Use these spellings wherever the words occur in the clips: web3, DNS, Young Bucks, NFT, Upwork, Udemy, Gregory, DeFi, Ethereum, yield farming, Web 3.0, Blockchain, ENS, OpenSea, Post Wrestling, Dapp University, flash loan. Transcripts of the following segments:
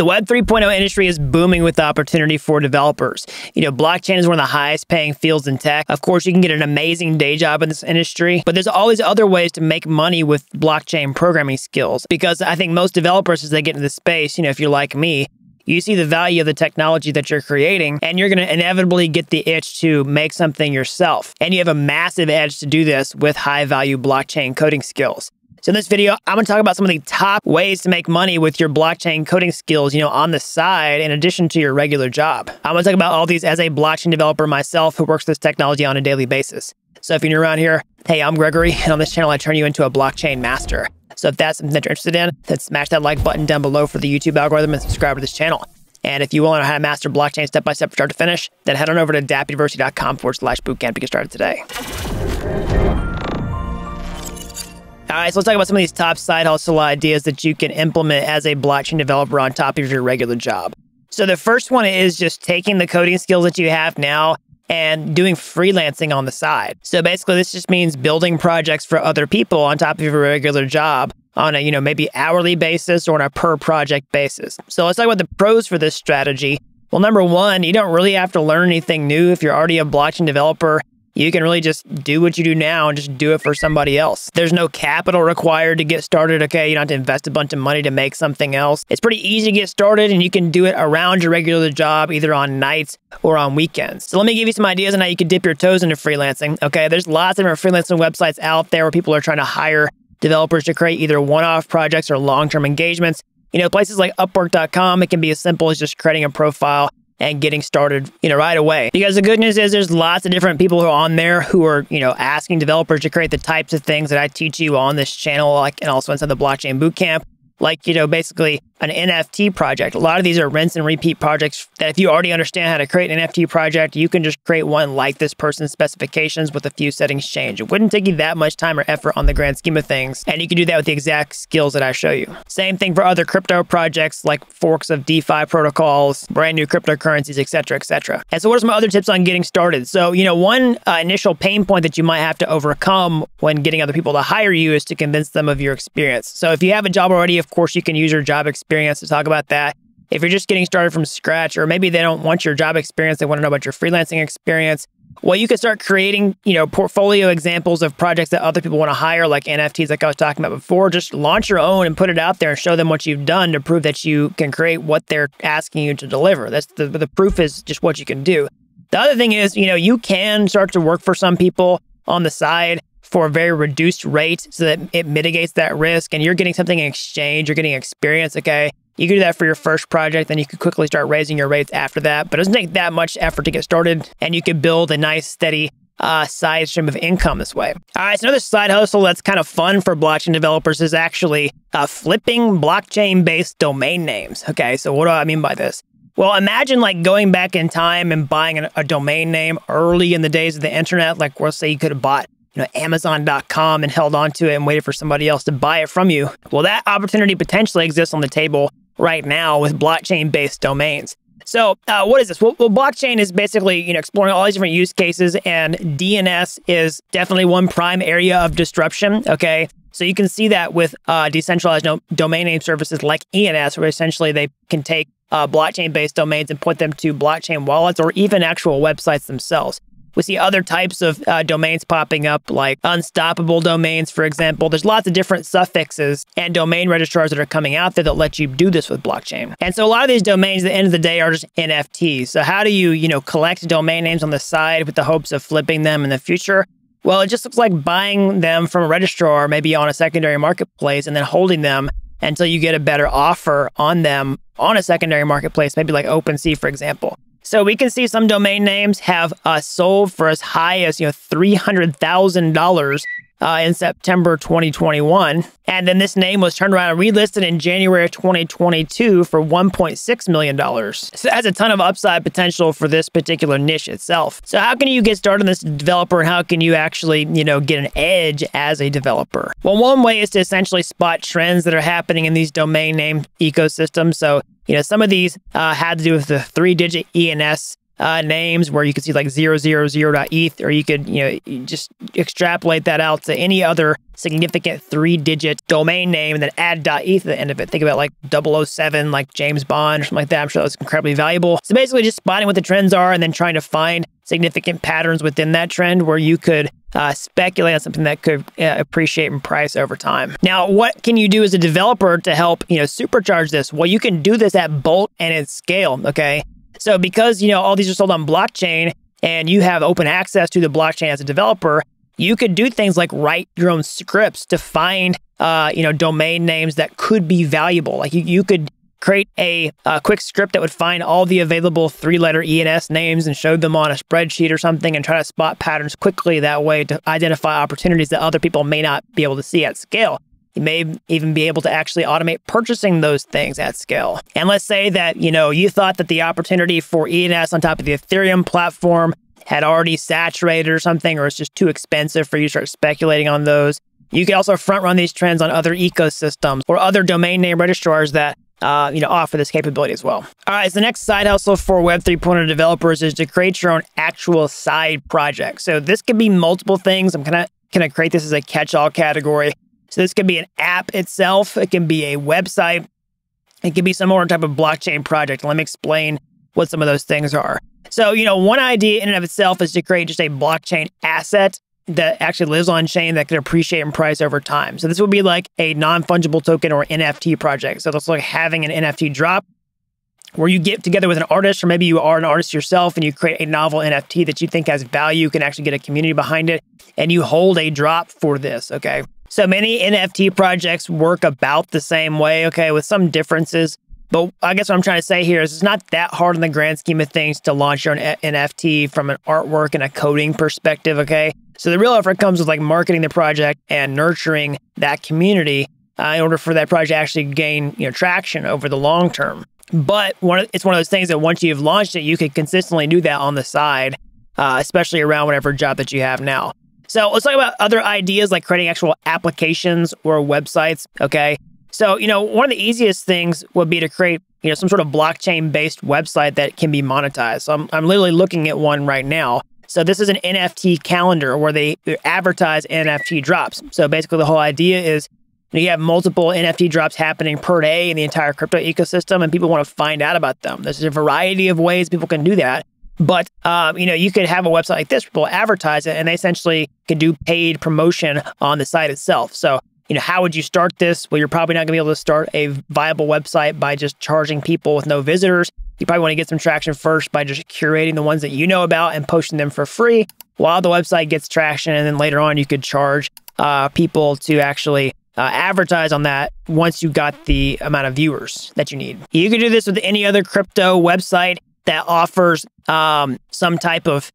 The Web 3.0 industry is booming with the opportunity for developers. You know, blockchain is one of the highest paying fields in tech. Of course, you can get an amazing day job in this industry, but there's all these other ways to make money with blockchain programming skills. Because I think most developers, as they get into this space, you know, if you're like me, you see the value of the technology that you're creating, and you're going to inevitably get the itch to make something yourself. And you have a massive edge to do this with high-value blockchain coding skills. So in this video, I'm going to talk about some of the top ways to make money with your blockchain coding skills, you know, on the side in addition to your regular job. I'm going to talk about all these as a blockchain developer myself who works with this technology on a daily basis. So if you're new around here, hey, I'm Gregory, and on this channel, I turn you into a blockchain master. So if that's something that you're interested in, then smash that like button down below for the YouTube algorithm and subscribe to this channel. And if you want to know how to master blockchain step-by-step from start to finish, then head on over to dappuniversity.com/bootcamp to get started today. All right, so let's talk about some of these top side hustle ideas that you can implement as a blockchain developer on top of your regular job. So the first one is just taking the coding skills that you have now and doing freelancing on the side. So basically, this just means building projects for other people on top of your regular job on a, you know, maybe hourly basis or on a per project basis. So let's talk about the pros for this strategy. Well, number one, you don't really have to learn anything new if you're already a blockchain developer. You can really just do what you do now and just do it for somebody else. There's no capital required to get started, okay? You don't have to invest a bunch of money to make something else. It's pretty easy to get started, and you can do it around your regular job, either on nights or on weekends. So let me give you some ideas on how you can dip your toes into freelancing, okay? There's lots of different freelancing websites out there where people are trying to hire developers to create either one-off projects or long-term engagements. You know, places like Upwork.com, it can be as simple as just creating a profile and getting started, you know, right away. Because the good news is there's lots of different people who are on there who are, you know, asking developers to create the types of things that I teach you on this channel, like, and also inside the Blockchain Bootcamp, like, you know, basically an NFT project. A lot of these are rinse and repeat projects that if you already understand how to create an NFT project, you can just create one like this person's specifications with a few settings change. It wouldn't take you that much time or effort on the grand scheme of things, and you can do that with the exact skills that I show you. Same thing for other crypto projects like forks of DeFi protocols, brand new cryptocurrencies, et cetera, et cetera. And so what are some other tips on getting started? So, you know, one initial pain point that you might have to overcome when getting other people to hire you is to convince them of your experience. So if you have a job already, of course, you can use your job experience to talk about that. If you're just getting started from scratch, or maybe they don't want your job experience, they want to know about your freelancing experience, well, you can start creating, you know, portfolio examples of projects that other people want to hire, like NFTs, like I was talking about before. Just launch your own and put it out there and show them what you've done to prove that you can create what they're asking you to deliver. That's the proof is just what you can do. The other thing is, you know, you can start to work for some people on the side for a very reduced rate so that it mitigates that risk and you're getting something in exchange, you're getting experience, okay? You can do that for your first project, then you can quickly start raising your rates after that, but it doesn't take that much effort to get started and you can build a nice steady side stream of income this way. All right, so another side hustle that's kind of fun for blockchain developers is actually flipping blockchain-based domain names, okay? So what do I mean by this? Well, imagine like going back in time and buying a domain name early in the days of the internet, like let's say you could have bought, you know, Amazon.com and held on to it and waited for somebody else to buy it from you. Well, that opportunity potentially exists on the table right now with blockchain-based domains. So what is this? Well, blockchain is basically, you know, exploring all these different use cases, and DNS is definitely one prime area of disruption, okay? So you can see that with decentralized domain name services like ENS, where essentially they can take blockchain-based domains and put them to blockchain wallets or even actual websites themselves. We see other types of domains popping up, like unstoppable domains, for example. There's lots of different suffixes and domain registrars that are coming out there that let you do this with blockchain. And so a lot of these domains, at the end of the day, are just NFTs. So how do you, you know, collect domain names on the side with the hopes of flipping them in the future? Well, it just looks like buying them from a registrar, maybe on a secondary marketplace, and then holding them until you get a better offer on them on a secondary marketplace, maybe like OpenSea, for example. So we can see some domain names have sold for as high as, you know, $300,000 in September 2021. And then this name was turned around and relisted in January of 2022 for $1.6 million. So that's a ton of upside potential for this particular niche itself. So how can you get started as a developer, and how can you actually, you know, get an edge as a developer? Well, one way is to essentially spot trends that are happening in these domain name ecosystems. So, you know, some of these had to do with the 3-digit ENS names where you could see like 000.eth, or you could, just extrapolate that out to any other significant 3-digit domain name and then add .eth at the end of it. Think about like 007, like James Bond or something like that. I'm sure that's incredibly valuable. So basically just spotting what the trends are and then trying to find significant patterns within that trend where you could speculate on something that could appreciate in price over time. Now, what can you do as a developer to help, supercharge this? Well, you can do this at bulk and at scale, okay? So because, all these are sold on blockchain and you have open access to the blockchain as a developer, you could do things like write your own scripts to find, domain names that could be valuable. Like you could create a quick script that would find all the available 3-letter ENS names and show them on a spreadsheet or something and try to spot patterns quickly that way to identify opportunities that other people may not be able to see at scale. You may even be able to actually automate purchasing those things at scale. And let's say that, you thought that the opportunity for ENS on top of the Ethereum platform had already saturated or something, or it's just too expensive for you to start speculating on those. You can also front run these trends on other ecosystems or other domain name registrars that offer this capability as well. All right, so the next side hustle for Web 3.0 developers is to create your own actual side project. So this could be multiple things. I'm gonna create this as a catch-all category. So this could be an app itself. It can be a website. It could be some other type of blockchain project. Let me explain what some of those things are. So, one idea in and of itself is to create just a blockchain asset that actually lives on chain that could appreciate in price over time. So this would be like a non-fungible token or NFT project. So that's like having an NFT drop where you get together with an artist, or maybe you are an artist yourself and you create a novel NFT that you think has value, can actually get a community behind it, and you hold a drop for this, okay? So many NFT projects work about the same way, okay, with some differences. But I guess what I'm trying to say here is it's not that hard in the grand scheme of things to launch your own NFT from an artwork and a coding perspective, okay? So the real effort comes with like marketing the project and nurturing that community in order for that project to actually gain traction over the long term. But it's one of those things that once you've launched it, you can consistently do that on the side, especially around whatever job that you have now. So let's talk about other ideas like creating actual applications or websites, okay? So, one of the easiest things would be to create, some sort of blockchain-based website that can be monetized. So I'm literally looking at one right now. So this is an NFT calendar where they advertise NFT drops. So basically the whole idea is you have multiple NFT drops happening per day in the entire crypto ecosystem, and people want to find out about them. There's a variety of ways people can do that. But, you could have a website like this, people advertise it, and they essentially could do paid promotion on the site itself. So, how would you start this? Well, you're probably not going to be able to start a viable website by just charging people with no visitors. You probably want to get some traction first by just curating the ones that you know about and posting them for free while the website gets traction. And then later on, you could charge people to actually advertise on that once you got the amount of viewers that you need. You could do this with any other crypto website that offers some type of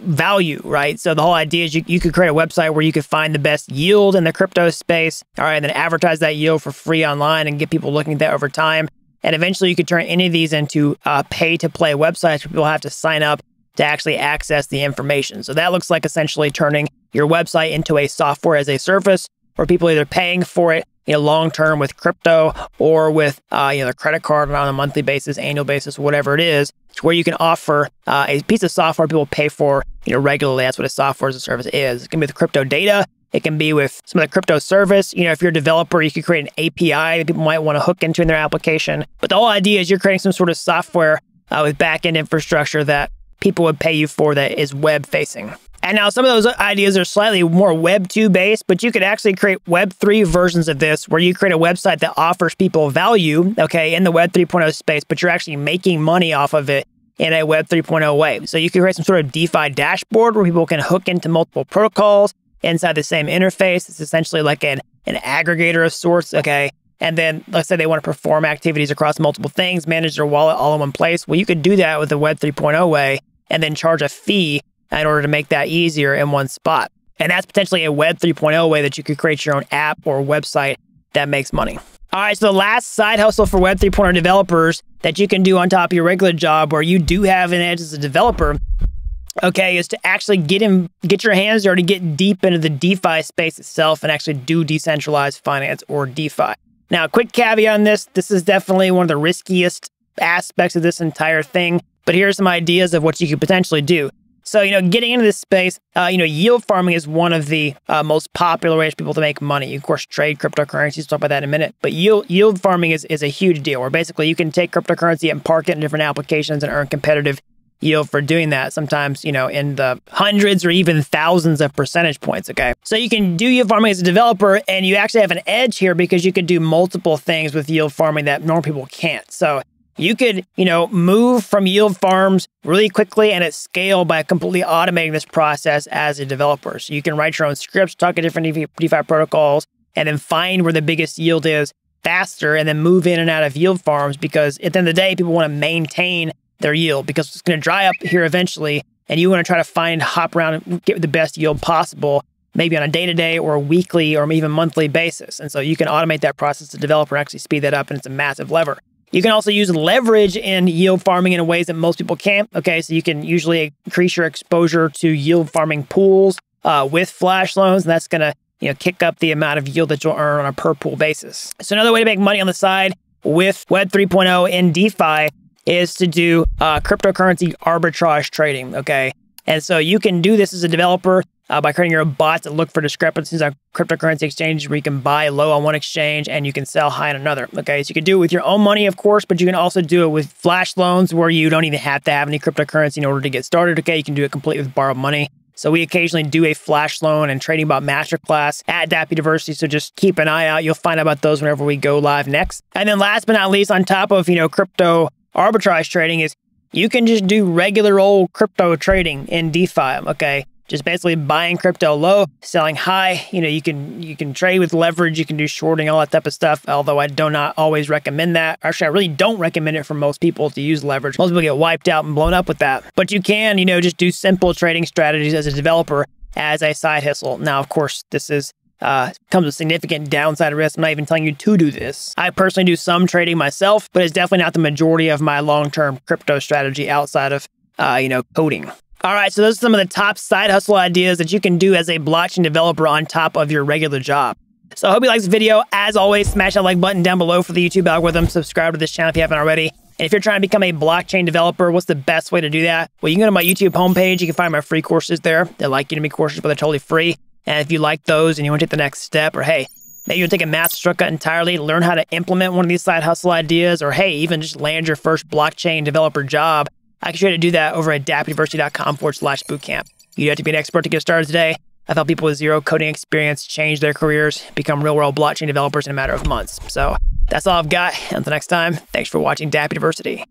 value, right? So the whole idea is you could create a website where you could find the best yield in the crypto space, all right, and then advertise that yield for free online and get people looking at that over time. And eventually you could turn any of these into pay-to-play websites where people have to sign up to actually access the information. So that looks like essentially turning your website into a software as a service where people are either paying for it long-term with crypto or with their credit card on a monthly basis, annual basis, whatever it is, to where you can offer a piece of software people pay for regularly. That's what a software as a service is. It can be with crypto data. It can be with some of the crypto service. If you're a developer, you could create an API that people might want to hook into in their application. But the whole idea is you're creating some sort of software with back-end infrastructure that people would pay you for that is web-facing. And now some of those ideas are slightly more Web 2 based, but you could actually create Web 3 versions of this where you create a website that offers people value, okay, in the Web 3.0 space, but you're actually making money off of it in a Web 3.0 way. So you could create some sort of DeFi dashboard where people can hook into multiple protocols inside the same interface. It's essentially like an aggregator of sorts, okay? And then let's say they want to perform activities across multiple things, manage their wallet all in one place. Well, you could do that with the Web 3.0 way and then charge a fee in order to make that easier in one spot. And that's potentially a Web 3.0 way that you could create your own app or website that makes money. All right, so the last side hustle for Web 3.0 developers that you can do on top of your regular job where you do have an edge as a developer, okay, is to actually get your hands dirty, get deep into the DeFi space itself and actually do decentralized finance or DeFi. Now, a quick caveat on this is definitely one of the riskiest aspects of this entire thing. but here are some ideas of what you could potentially do. So, you know, getting into this space, yield farming is one of the most popular ways for people to make money. Of course, trade cryptocurrencies, we'll talk about that in a minute. But yield farming is a huge deal, where basically you can take cryptocurrency and park it in different applications and earn competitive yield for doing that, sometimes, you know, in the hundreds or even thousands of percentage points, okay? So you can do yield farming as a developer, and you actually have an edge here because you could do multiple things with yield farming that normal people can't. So you could, you know, move from yield farms really quickly and at scale by completely automating this process as a developer. So you can write your own scripts, talk to different DeFi protocols, and then find where the biggest yield is faster, and then move in and out of yield farms, because at the end of the day, people want to maintain their yield because it's going to dry up here eventually, and you want to try to hop around and get the best yield possible, maybe on a day-to-day or a weekly or even monthly basis. And so you can automate that process to developer and actually speed that up, and it's a massive lever. You can also use leverage in yield farming in ways that most people can't, okay? So you can usually increase your exposure to yield farming pools with flash loans, and that's going to, you know, kick up the amount of yield that you'll earn on a per pool basis. So another way to make money on the side with Web 3.0 in DeFi is to do cryptocurrency arbitrage trading, okay? And so you can do this as a developer by creating your own bots that look for discrepancies on cryptocurrency exchanges, where you can buy low on one exchange and you can sell high on another, okay? So you can do it with your own money, of course, but you can also do it with flash loans, where you don't even have to have any cryptocurrency in order to get started, okay? You can do it completely with borrowed money. So we occasionally do a flash loan and trading bot masterclass at Dapp University, so just keep an eye out. You'll find out about those whenever we go live next. And then last but not least, on top of, you know, crypto arbitrage trading, is you can just do regular old crypto trading in DeFi, okay? Just basically buying crypto low, selling high. You know, you can trade with leverage, you can do shorting, all that type of stuff, although I do not always recommend that. Actually, I really don't recommend it for most people to use leverage. Most people get wiped out and blown up with that. But you can, you know, just do simple trading strategies as a developer as a side hustle. Now, of course, this is comes with significant downside risk. I'm not even telling you to do this. I personally do some trading myself, but it's definitely not the majority of my long-term crypto strategy outside of, you know, coding. All right, so those are some of the top side hustle ideas that you can do as a blockchain developer on top of your regular job. So I hope you liked this video. As always, smash that like button down below for the YouTube algorithm. Subscribe to this channel if you haven't already. And if you're trying to become a blockchain developer, what's the best way to do that? Well, you can go to my YouTube homepage. You can find my free courses there. They're like Udemy courses, but they're totally free. And if you like those and you want to take the next step, or hey, maybe you'll take a math shortcut entirely, learn how to implement one of these side hustle ideas, or hey, even just land your first blockchain developer job, I can show you how to do that over at dappuniversity.com/bootcamp. You don't have to be an expert to get started today. I've helped people with zero coding experience change their careers, become real-world blockchain developers in a matter of months. So that's all I've got. Until next time, thanks for watching Dapp University.